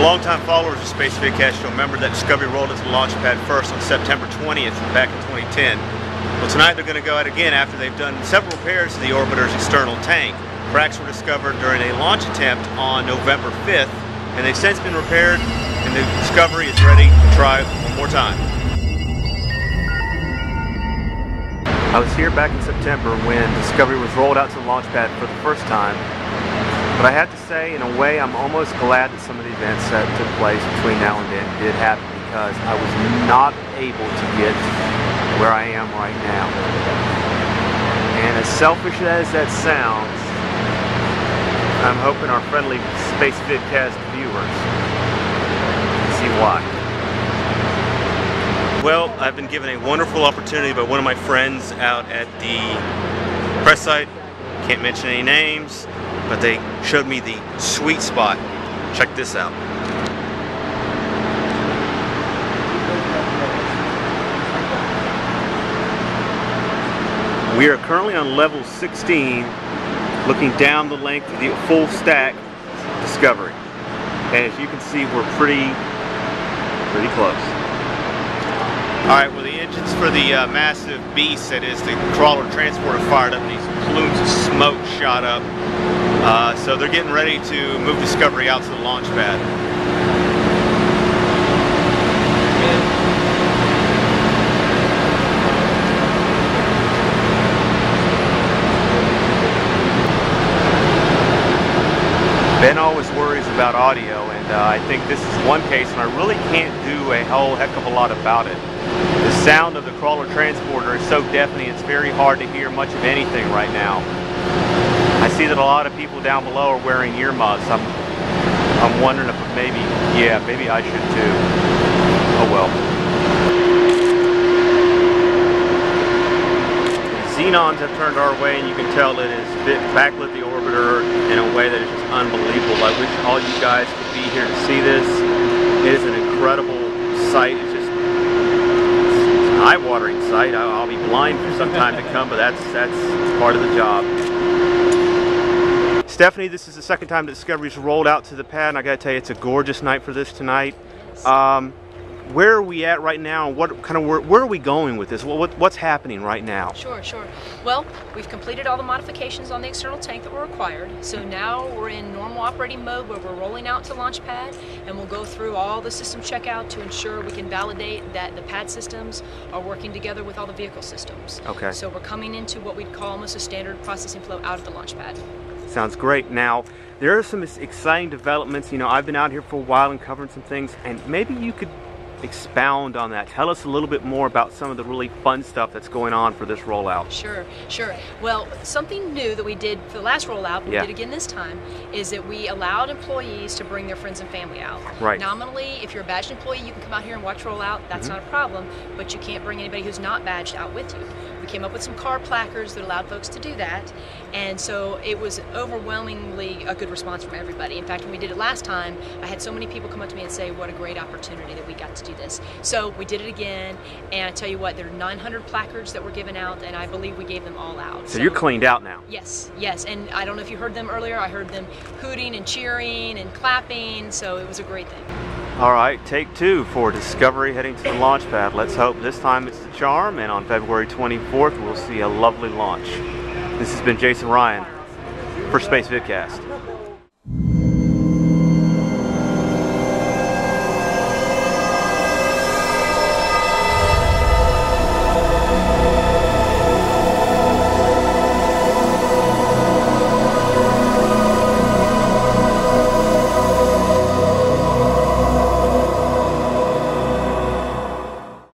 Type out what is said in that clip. For longtime followers of Spacevidcast, you'll remember that Discovery rolled its launch pad first on September 20th back in 2010. Well, tonight they're going to go out again after they've done several repairs to the orbiter's external tank. Cracks were discovered during a launch attempt on November 5th, and they've since been repaired, and the Discovery is ready to try one more time. I was here back in September when Discovery was rolled out to the launch pad for the first time, but I have to say, in a way, I'm almost glad that some of the events that took place between now and then did happen, because I was not able to get where I am right now. And as selfish as that sounds, I'm hoping our friendly Spacevidcast viewers see why. Well, I've been given a wonderful opportunity by one of my friends out at the press site. Can't mention any names, but they showed me the sweet spot. Check this out. We are currently on level 16, looking down the length of the full stack Discovery. And as you can see, we're pretty close. Alright, well, the engines for the massive beast that is the crawler transporter fired up. These plumes of smoke shot up. So they're getting ready to move Discovery out to the launch pad. Ben always worries about audio, and I think this is one case, and I really can't do a whole heck of a lot about it. The sound of the crawler transporter is so deafening, it's very hard to hear much of anything right now. I see that a lot of people down below are wearing earmuffs. I'm wondering if maybe, yeah, maybe I should too. Oh well. The xenons have turned our way, and you can tell it has backlit the orbiter in a way that is just unbelievable. I wish all you guys could be here to see this. It is an incredible sight. Eye-watering sight. I'll be blind for some time to come, but that's part of the job. Stephanie, this is the second time that Discovery's rolled out to the pad, and I gotta tell you, it's a gorgeous night for this tonight. Where are we at right now, and what kind of where are we going with this? What's happening right now? Sure. Well, we've completed all the modifications on the external tank that were required, so now we're in normal operating mode where we're rolling out to launch pad, and we'll go through all the system checkout to ensure we can validate that the pad systems are working together with all the vehicle systems. Okay. So we're coming into what we'd call almost a standard processing flow out of the launch pad. Sounds great. Now, there are some exciting developments. You know, I've been out here for a while and covering some things, and maybe you could expound on that. Tell us a little bit more about some of the really fun stuff that's going on for this rollout. Sure. Well, something new that we did for the last rollout, but we did again this time, is that we allowed employees to bring their friends and family out. Right. Nominally, if you're a badged employee, you can come out here and watch rollout. That's not a problem, but you can't bring anybody who's not badged out with you. We came up with some car placards that allowed folks to do that, and so it was overwhelmingly a good response from everybody. In fact, when we did it last time, I had so many people come up to me and say, what a great opportunity that we got to do this. So we did it again, and I tell you what, there are 900 placards that were given out, and I believe we gave them all out. So you're cleaned out now. Yes, and I don't know if you heard them earlier. I heard them hooting and cheering and clapping, so it was a great thing. All right, take two for Discovery heading to the launch pad. Let's hope this time it's the charm, and on February 24th, we'll see a lovely launch. This has been Jason Ryan for Spacevidcast.